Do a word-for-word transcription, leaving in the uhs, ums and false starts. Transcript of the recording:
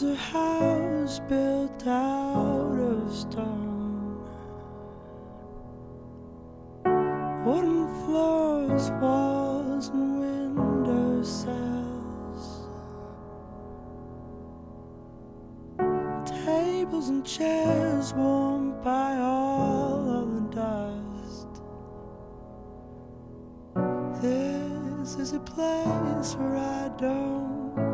There's a house built out of stone, wooden floors, walls and window sills, tables and chairs warmed by all of the dust. This is a place where I don't